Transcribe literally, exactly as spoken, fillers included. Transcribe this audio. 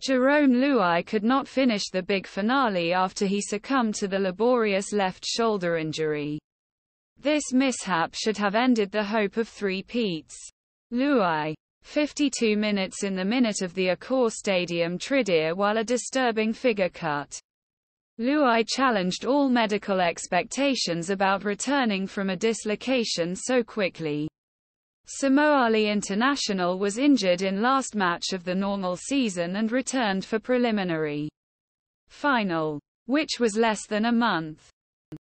Jarome Luai could not finish the big finale after he succumbed to the laborious left shoulder injury. This mishap should have ended the hope of three peats. Luai, fifty-two minutes in the minute of the Accor Stadium Tridia while a disturbing figure cut. Luai challenged all medical expectations about returning from a dislocation so quickly. Samoa-Lee International was injured in last match of the normal season and returned for preliminary final, which was less than a month.